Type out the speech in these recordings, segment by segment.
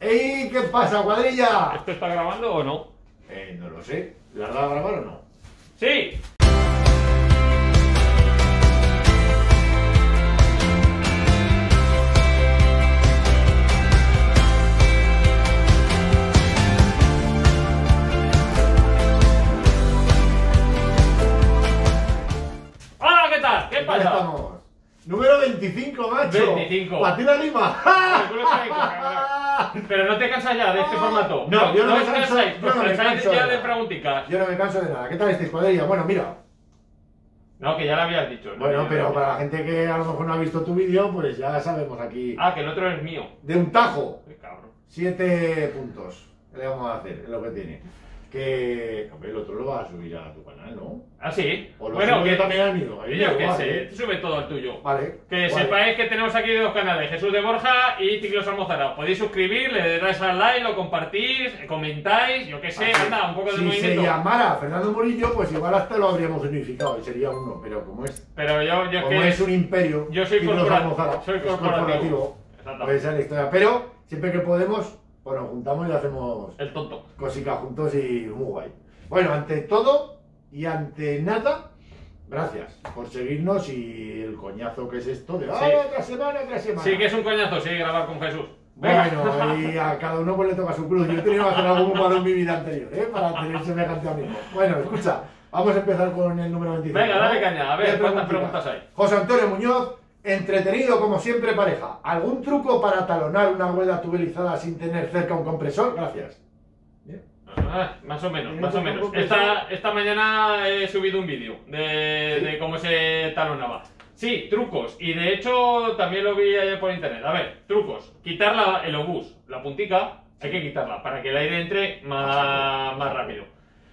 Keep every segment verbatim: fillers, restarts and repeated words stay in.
¡Ey! ¿Qué pasa, cuadrilla? ¿Esto está grabando o no? Eh, no lo sé. ¿La has dado a grabar o no? ¡Sí! Estamos. Número veinticinco, macho. veinticinco. Patina Lima. Pero no te cansas ya de este formato. No, no yo no, no me canso. Cansáis, yo no me canso ya de preguntas. Yo no me canso de nada. ¿Qué tal estáis, cuadrilla? Bueno, mira. No, que ya lo habías dicho. No, bueno, pero para la gente que a lo mejor no ha visto tu vídeo, pues ya sabemos aquí. Ah, que el otro es mío. De un tajo. Qué cabrón. Siete puntos. ¿Qué le vamos a hacer? Es lo que tiene. Que el otro lo vas a subir a tu canal, ¿no? Ah, sí. O lo bueno, que también al mío. Yo igual, que sé, ¿eh? Sube todo al tuyo. Vale. Que vale. Sepáis que tenemos aquí dos canales, Jesús de Borja y Ciclos Almozara. Podéis suscribir, le dais al like, lo compartís, comentáis, yo qué sé, anda, un poco de si movimiento. Si se llamara Fernando Morillo, pues igual hasta lo habríamos unificado y sería uno, pero como es. Pero yo, yo como es, que es un imperio. Yo soy corporativo. Soy corporativo. Exactamente. Esa es la historia. Pero siempre que podemos. Bueno, juntamos y hacemos el tonto. Cositas juntos y muy guay. Bueno, ante todo y ante nada, gracias por seguirnos y el coñazo que es esto de sí. ¡Ah, otra semana, otra semana! Sí que es un coñazo, sí, grabar con Jesús. Bueno, y a cada uno pues le toca su cruz. Yo he tenido que hacer algo malo en mi vida anterior, ¿eh? Para tener semejante amigo. Bueno, escucha, vamos a empezar con el número veinticinco. Venga, dale, ¿no? Caña, a ver cuántas preguntas hay. José Antonio Muñoz. Entretenido como siempre, pareja. ¿Algún truco para talonar una rueda tubelizada sin tener cerca un compresor? Gracias. ¿Bien? Ah, más o menos, más o menos. Esta, esta mañana he subido un vídeo de, ¿sí? de cómo se talonaba. Sí, trucos. Y de hecho también lo vi ayer por internet. A ver, trucos. Quitar la, el obús, la puntica, sí. Hay que quitarla para que el aire entre más, más rápido.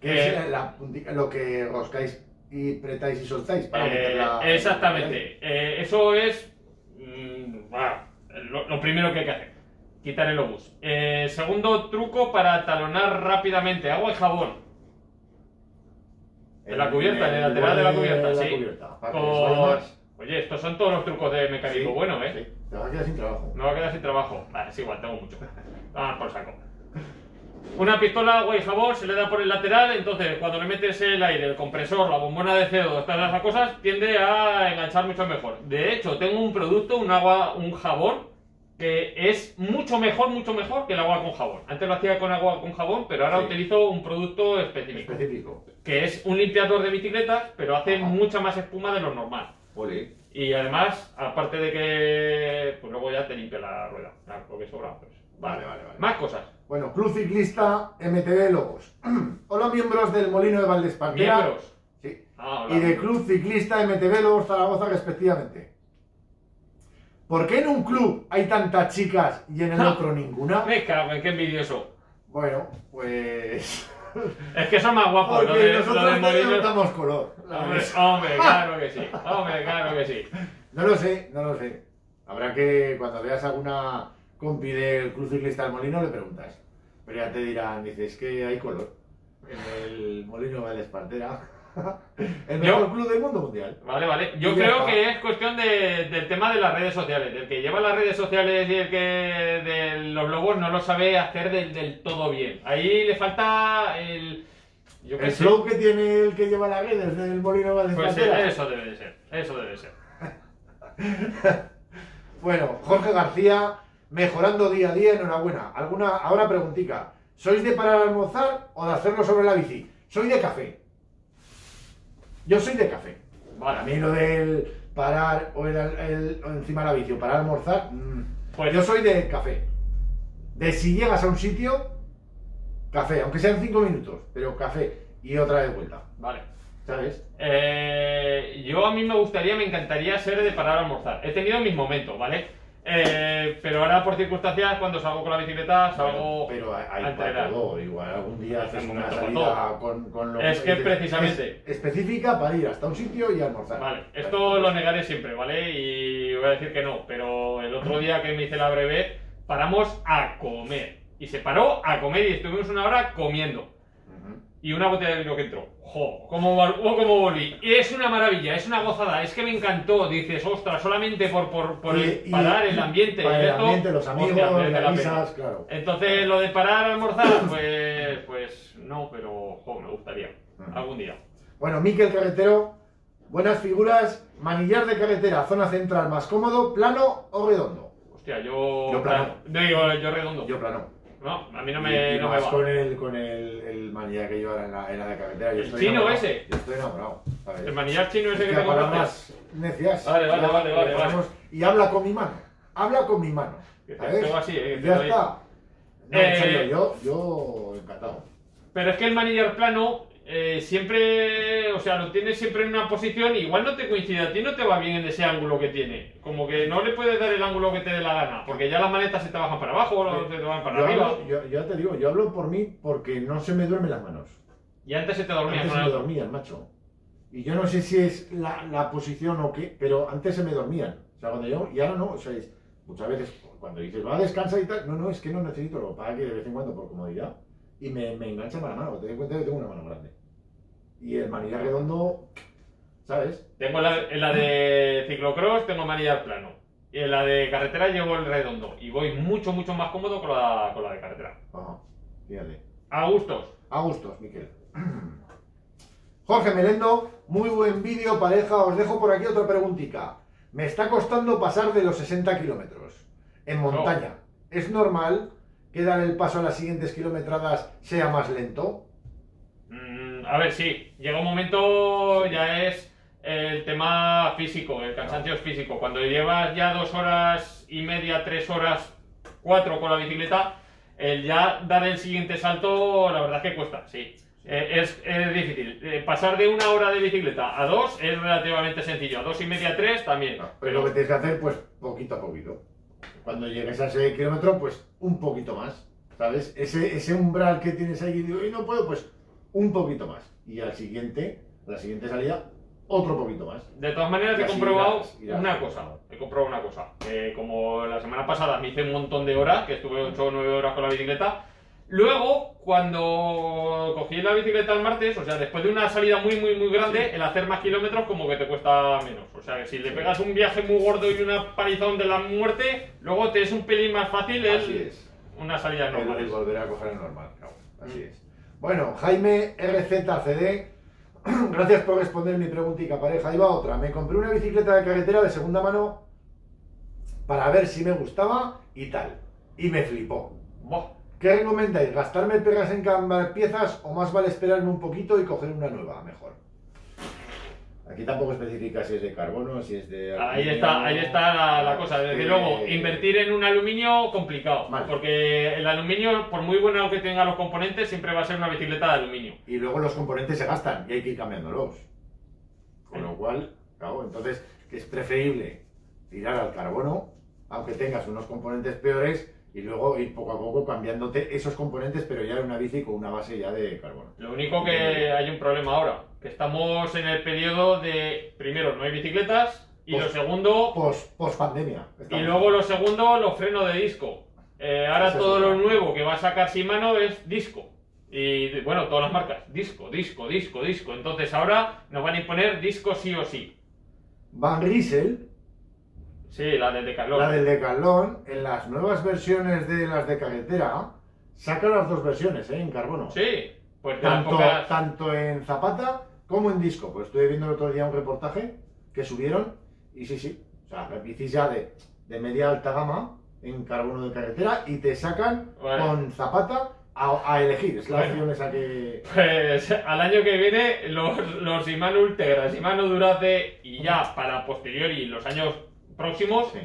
¿Qué eh, es la puntica? Lo que roscáis. Y apretáis y soltáis para eh, meter la... Exactamente. Eh, eso es mmm, bah, lo, lo primero que hay que hacer. Quitar el obús. Eh, segundo truco para talonar rápidamente. Agua y jabón. En la cubierta, en el lateral de la cubierta, sí. La cubierta, con... Oye, estos son todos los trucos de mecánico sí, bueno, ¿eh? Sí. Te vas a quedar sin trabajo. No vas a quedar sin trabajo. Vale, es igual, tengo mucho. Vamos por saco. Una pistola, agua y jabón, se le da por el lateral, entonces cuando le metes el aire, el compresor, la bombona de C O dos, todas esas cosas, tiende a enganchar mucho mejor. De hecho, tengo un producto, un agua, un jabón, que es mucho mejor, mucho mejor que el agua con jabón. Antes lo hacía con agua con jabón, pero ahora sí. Utilizo un producto específico, específico, que es un limpiador de bicicletas, pero hace ajá. Mucha más espuma de lo normal. Olé. Y además, aparte de que pues luego ya te limpia la rueda, lo que sobra, pues. Vale, vale, vale. Más cosas. Bueno, Club Ciclista M T B Lobos. Hola, miembros del Molino de la Espartera. ¿Miembros? Sí. Ah, hola, y de Club Ciclista M T B Lobos Zaragoza, respectivamente. ¿Por qué en un club hay tantas chicas y en el otro ninguna? Me cago en qué envidioso. Bueno, pues... Es que son más guapos. Porque lo de, nosotros lo de Molino... no damos color. Hombre, hombre, claro que sí. Hombre, claro que sí. No lo sé, no lo sé. Habrá que, cuando veas alguna... compi del Club Ciclista del Molino, le preguntas. Pero ya te dirán, dices, que hay color. En el Molino de la Espartera. El mejor yo, club del mundo mundial. Vale, vale. Yo creo está. Que es cuestión de, del tema de las redes sociales. El que lleva las redes sociales y el que de los lobos no lo sabe hacer del, del todo bien. Ahí le falta el... Yo el flow que tiene el que lleva las redes del Molino de la Espartera. Pues eso debe de ser. Eso debe de ser. Bueno, Jorge García... Mejorando día a día, enhorabuena. Alguna, ahora preguntica, ¿sois de parar a almorzar o de hacerlo sobre la bici? Soy de café. Yo soy de café. Vale. A mí lo del parar o el, el, encima de la bici o para almorzar, mmm. Pues yo soy de café. De si llegas a un sitio, café, aunque sean cinco minutos, pero café y otra de vuelta. Vale. ¿Sabes? Eh, yo a mí me gustaría, me encantaría ser de parar a almorzar. He tenido mis momentos, ¿vale? Eh, pero ahora por circunstancias cuando salgo con la bicicleta salgo pero, pero hay a entrenar. Todo, igual algún día haces una salida con, con lo es que es precisamente es, específica para ir hasta un sitio y almorzar. Vale, esto vale. Lo negaré siempre, ¿vale? Y voy a decir que no, pero el otro día que me hice la breve paramos a comer y se paró a comer y estuvimos una hora comiendo. Uh-huh. y una botella de vino que entró. ¡Jo! ¡Cómo volví! Es una maravilla, es una gozada, es que me encantó. Dices, ostras, solamente por, por, por y, el, y, parar, el ambiente. Para el, el ambiente, esto, los amigos, hostia, las risas, claro. Entonces, lo de parar a almorzar, pues, pues no, pero jo, me gustaría. Algún día. Bueno, Miguel Carretero, buenas figuras. Manillar de carretera, zona central más cómodo, plano o redondo. Hostia, yo. Yo plano. No, yo, yo redondo. Yo plano. No, a mí no me, y, y no más me va. Con el, con el, el manillar que lleva en la, en la de carretera. Yo el estoy chino enamorado. Ese. Yo estoy enamorado. Vale. El manillar chino ese es que, que te compraste. Necias. Vale, vale, ya, vale, vale, vale. Y habla con mi mano. Habla con mi mano. Tengo así, eh, ya está. No, eh, en serio, yo, yo encantado. Pero es que el manillar plano eh, siempre, o sea, lo tienes siempre en una posición. Igual no te coincide, a ti no te va bien en ese ángulo que tiene. Como que no le puedes dar el ángulo que te dé la gana, porque ya las maletas se te bajan para abajo, sí. Se te bajan para yo arriba. Hablo, yo, ya te digo, yo hablo por mí porque no se me duermen las manos. Y antes se te dormían. Antes se me dormían, macho. Y yo no sé si es la, la posición o qué, pero antes se me dormían. O sea, cuando yo, y ahora no, o sea, es, muchas veces cuando dices, va, descansa y tal, no, no, es que no necesito, lo para que de vez en cuando por comodidad. Y me, me engancha la mano, te das cuenta que tengo una mano grande. Y el manillar redondo, ¿sabes? Tengo la, en la de ciclocross, tengo manillar plano. Y en la de carretera llevo el redondo. Y voy mucho, mucho más cómodo con la, con la de carretera. Ajá, fíjate. A gustos. A gustos, Miquel. Jorge Merendo, muy buen vídeo, pareja. Os dejo por aquí otra preguntita. Me está costando pasar de los sesenta kilómetros. En montaña. No. ¿Es normal que dar el paso a las siguientes kilometradas sea más lento? Mm, a ver, sí. Llega un momento, ya es el tema físico, el cansancio es físico. Cuando llevas ya dos horas y media, tres horas, cuatro con la bicicleta, el ya dar el siguiente salto, la verdad es que cuesta, sí. Eh, es, es difícil. Eh, pasar de una hora de bicicleta a dos es relativamente sencillo. A dos y media, tres también. No, pero lo que tienes que hacer, pues, poquito a poquito. Cuando llegues a ese kilómetro, pues, un poquito más. ¿Sabes? Ese, ese umbral que tienes ahí, y digo, y no puedo, pues, un poquito más. Y al siguiente, a la siguiente salida, otro poquito más. De todas maneras, he comprobado una cosa. He comprobado una cosa. Eh, como la semana pasada me hice un montón de horas, que estuve ocho o nueve horas con la bicicleta. Luego, cuando cogí la bicicleta el martes, o sea, después de una salida muy, muy, muy grande, sí. El hacer más kilómetros como que te cuesta menos. O sea, que si le pegas un viaje muy gordo y una palizón de la muerte, luego te es un pelín más fácil el, una salida normal. Y volver a coger el normal, claro. Así es. Bueno, Jaime R Z C D, gracias por responder mi preguntita, pareja. Ahí va otra. Me compré una bicicleta de carretera de segunda mano para ver si me gustaba y tal. Y me flipó. ¡Bah! ¿Qué recomendáis? ¿Gastarme pegas en cambiar piezas o más vale esperarme un poquito y coger una nueva mejor? Aquí tampoco especifica si es de carbono, si es de aluminio. Ahí está, ahí está la, la cosa. Desde luego, invertir en un aluminio, complicado. Vale. Porque el aluminio, por muy bueno que tengan los componentes, siempre va a ser una bicicleta de aluminio. Y luego los componentes se gastan y hay que ir cambiándolos. Con lo cual, claro, entonces es preferible tirar al carbono, aunque tengas unos componentes peores, y luego ir poco a poco cambiándote esos componentes, pero ya en una bici con una base ya de carbono. Lo único que hay un problema ahora, que estamos en el periodo de, primero, no hay bicicletas, y post, lo segundo... Post, post pandemia. Y luego lo segundo, los frenos de disco. Eh, ahora eso todo lo nuevo que va a sacar Shimano es disco. Y bueno, todas las marcas, disco, disco, disco, disco. Entonces ahora nos van a imponer disco sí o sí. Van Riesel... Sí, la del Decathlon. La del Decathlon, en las nuevas versiones de las de carretera, saca las dos versiones, ¿eh? En carbono. Sí, pues tanto, pocas... tanto en zapata como en disco. Pues estuve viendo el otro día un reportaje que subieron y sí, sí. O sea, la bicis ya de, de media alta gama en carbono de carretera y te sacan bueno. Con zapata a, a elegir. Es la bueno, opción esa que... Pues al año que viene los, los Shimano Ultegra, Shimano Durace y ya para posteriori los años... próximos, sí.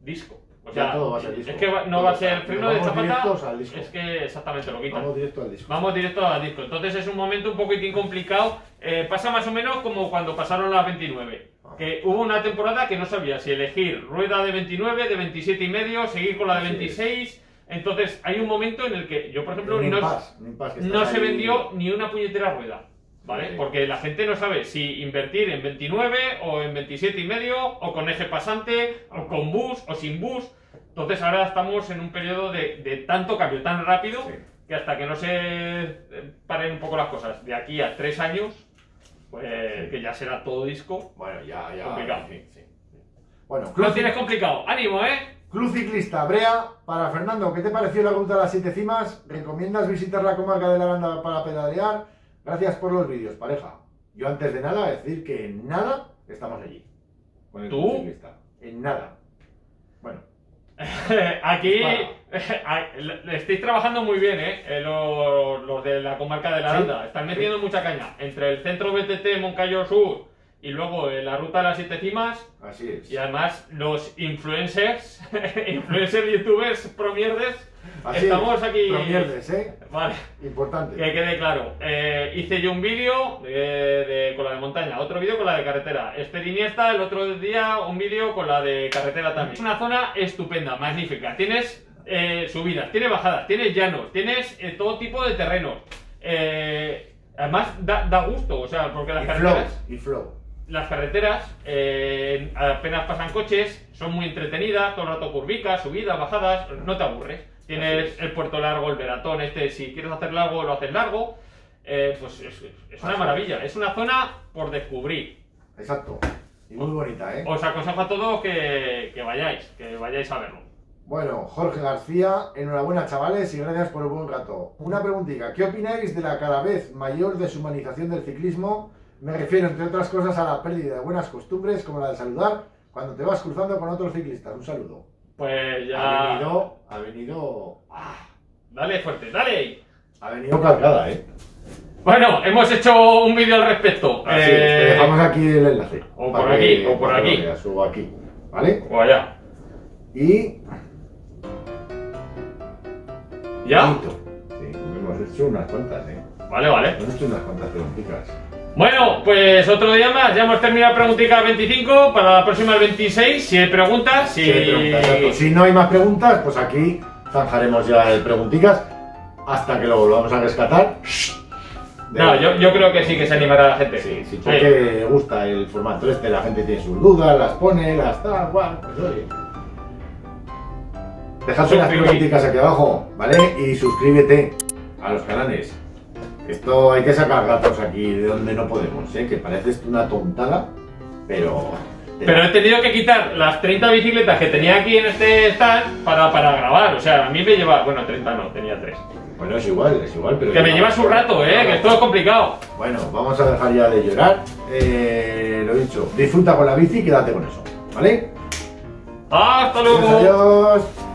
Disco. O sea, ya todo va a ser disco. Es que va, no todo va a ser freno de zapata, es que exactamente lo quitan. Vamos directo al disco. Vamos directo al disco. Entonces es un momento un poquitín complicado. Eh, pasa más o menos como cuando pasaron las veintinueve. Ah. Que hubo una temporada que no sabía si elegir rueda de veintinueve, de veintisiete y medio, seguir con la de veintiséis. Entonces hay un momento en el que yo, por ejemplo, no, impas, impas no se vendió ni una puñetera rueda. ¿Vale? Sí. Porque la gente no sabe si invertir en veintinueve o en veintisiete y medio o con eje pasante o con bus o sin bus. Entonces ahora estamos en un periodo de, de tanto cambio tan rápido sí. que hasta que no se paren un poco las cosas, de aquí a tres años, pues sí, que ya será todo disco. Bueno, ya, ya. Complicado. Sí, sí, sí. Bueno, Club... Lo tienes complicado. ¡Ánimo, eh! Club Ciclista Brea. Para Fernando, ¿qué te pareció la ruta de las siete cimas? ¿Recomiendas visitar la comarca de la Aranda para pedalear? Gracias por los vídeos, pareja. Yo antes de nada decir que en nada estamos allí. Con el Club Ciclista. En nada. Bueno. Aquí estáis trabajando muy bien, ¿eh? Los, los de la comarca de la Aranda. ¿Sí? Están metiendo, ¿sí?, mucha caña. Entre el centro B T T Moncayo Sur y luego la ruta de las siete cimas. Así es. Y además los influencers, influencers, youtubers, promierdes. Así estamos es, aquí. Promierdes, ¿eh? Vale. Importante. Que quede claro. Eh, hice yo un vídeo de, de, con la de montaña, otro vídeo con la de carretera. Este de Iniesta, el otro día un vídeo con la de carretera también. Es una zona estupenda, magnífica. Tienes eh, subidas, tienes bajadas, tienes llanos, tienes eh, todo tipo de terrenos. Eh, además da, da gusto, o sea, porque las y carreteras... Flow, y flow. Las carreteras eh, apenas pasan coches, son muy entretenidas, todo el rato curvicas, subidas, bajadas, no te aburres. Tienes el puerto largo, el veratón, este, si quieres hacer largo, lo haces largo. Eh, pues es, es una maravilla, es una zona por descubrir. Exacto, y muy bonita, ¿eh? Os aconsejo a todos que, que vayáis, que vayáis a verlo. Bueno, Jorge García, enhorabuena chavales y gracias por el buen rato. Una preguntita, ¿qué opináis de la cada vez mayor deshumanización del ciclismo? Me refiero, entre otras cosas, a la pérdida de buenas costumbres, como la de saludar cuando te vas cruzando con otros ciclistas. Un saludo. Pues ya... Ha venido... Ha venido... ¡Ah! Dale fuerte, dale. Ha venido cargada, ¿eh? Bueno, hemos hecho un vídeo al respecto. Así es, eh... te dejamos aquí el enlace. O por aquí, que, o por aquí. Ya subo aquí, ¿vale? O allá. Y... ¿Ya? Bonito. Sí, hemos hecho unas cuantas, ¿eh? Vale, vale. Hemos hecho unas cuantas preguntitas. Bueno, pues otro día más, ya hemos terminado preguntica veinticinco, para la próxima veintiséis, si hay preguntas, si... Sí, preguntas, si no hay más preguntas, pues aquí zanjaremos ya el pregunticas hasta que lo volvamos a rescatar. No, la... yo, yo creo que sí que se animará la gente. Sí, sí, porque sí, gusta el formato este, la gente tiene sus dudas, las pone, las tal, guau, pues oye. Dejad unas preguntitas aquí abajo, ¿vale? Y suscríbete a los canales. Esto hay que sacar gatos aquí de donde no podemos, ¿eh? Que pareces una tontada, pero... Pero he tenido que quitar las treinta bicicletas que tenía aquí en este stand para, para grabar, o sea, a mí me lleva... Bueno, treinta no, tenía tres. Bueno, es igual, es igual, pero... Que me llevas un rato, ¿eh? Que esto es complicado. Bueno, vamos a dejar ya de llorar. Eh, lo dicho, disfruta con la bici y quédate con eso, ¿vale? ¡Hasta luego! Adiós.